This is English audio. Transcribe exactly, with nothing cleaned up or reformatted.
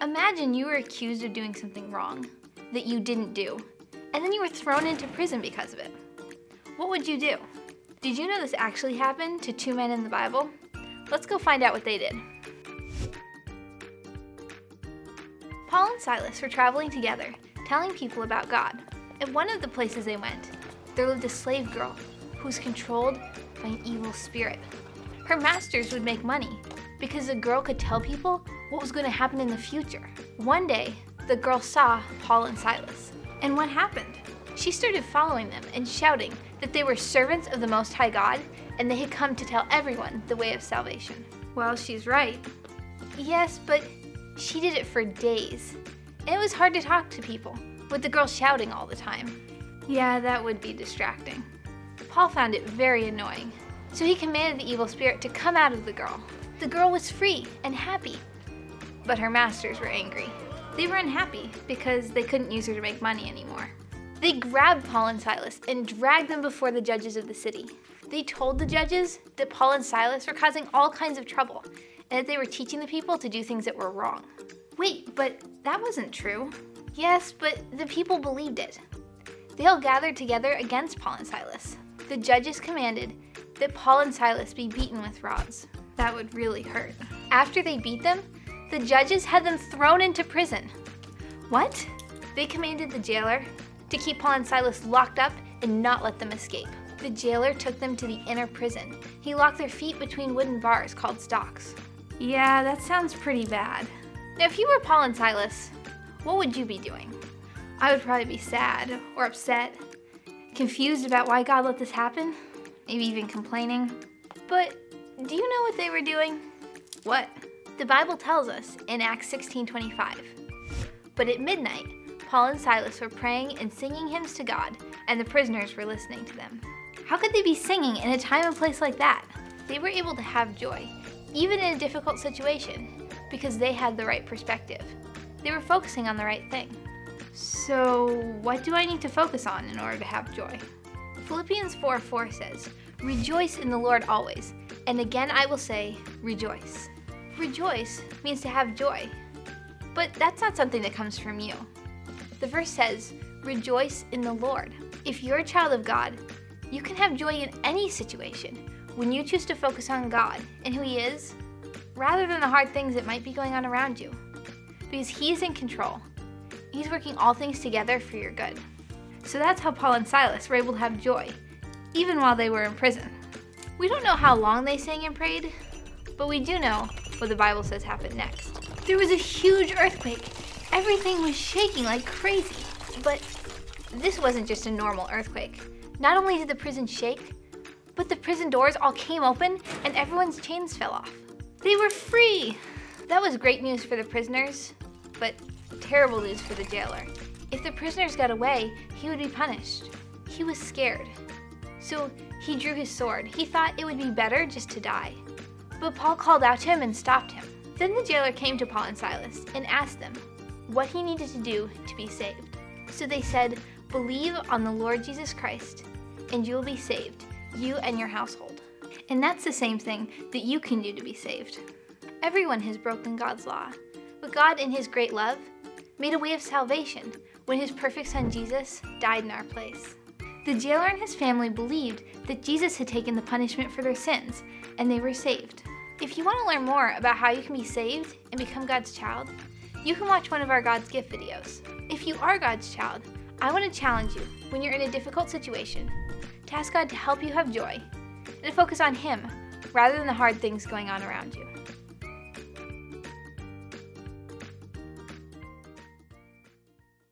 Imagine you were accused of doing something wrong that you didn't do, and then you were thrown into prison because of it. What would you do? Did you know this actually happened to two men in the Bible? Let's go find out what they did. Paul and Silas were traveling together, telling people about God. At one of the places they went, there lived a slave girl who was controlled by an evil spirit. Her masters would make money because the girl could tell people what was going to happen in the future. One day, the girl saw Paul and Silas, and what happened? She started following them and shouting that they were servants of the Most High God and they had come to tell everyone the way of salvation. Well, she's right. Yes, but she did it for days. It was hard to talk to people with the girl shouting all the time. Yeah, that would be distracting. Paul found it very annoying, so he commanded the evil spirit to come out of the girl. The girl was free and happy, but her masters were angry. They were unhappy because they couldn't use her to make money anymore. They grabbed Paul and Silas and dragged them before the judges of the city. They told the judges that Paul and Silas were causing all kinds of trouble and that they were teaching the people to do things that were wrong. Wait, but that wasn't true. Yes, but the people believed it. They all gathered together against Paul and Silas. The judges commanded that Paul and Silas be beaten with rods. That would really hurt. After they beat them, the judges had them thrown into prison. What? They commanded the jailer to keep Paul and Silas locked up and not let them escape. The jailer took them to the inner prison. He locked their feet between wooden bars called stocks. Yeah, that sounds pretty bad. Now, if you were Paul and Silas, what would you be doing? I would probably be sad or upset, confused about why God let this happen, maybe even complaining. But do you know what they were doing? What? The Bible tells us in Acts sixteen twenty-five. But at midnight, Paul and Silas were praying and singing hymns to God, and the prisoners were listening to them. How could they be singing in a time and place like that? They were able to have joy, even in a difficult situation, because they had the right perspective. They were focusing on the right thing. So what do I need to focus on in order to have joy? Philippians four four says, "Rejoice in the Lord always, and again I will say, rejoice." Rejoice means to have joy, but that's not something that comes from you. The verse says, "Rejoice in the Lord." If you're a child of God, you can have joy in any situation when you choose to focus on God and who He is, rather than the hard things that might be going on around you. Because He's in control. He's working all things together for your good. So that's how Paul and Silas were able to have joy, even while they were in prison. We don't know how long they sang and prayed, but we do know what the Bible says happened next. There was a huge earthquake. Everything was shaking like crazy. But this wasn't just a normal earthquake. Not only did the prison shake, but the prison doors all came open and everyone's chains fell off. They were free! That was great news for the prisoners, but terrible news for the jailer. If the prisoners got away, he would be punished. He was scared. So he drew his sword. He thought it would be better just to die. But Paul called out to him and stopped him. Then the jailer came to Paul and Silas and asked them what he needed to do to be saved. So they said, "Believe on the Lord Jesus Christ, and you will be saved, you and your household." And that's the same thing that you can do to be saved. Everyone has broken God's law, but God in His great love made a way of salvation when His perfect Son Jesus died in our place. The jailer and his family believed that Jesus had taken the punishment for their sins, and they were saved. If you want to learn more about how you can be saved and become God's child, you can watch one of our God's Gift videos. If you are God's child, I want to challenge you when you're in a difficult situation to ask God to help you have joy and to focus on Him rather than the hard things going on around you.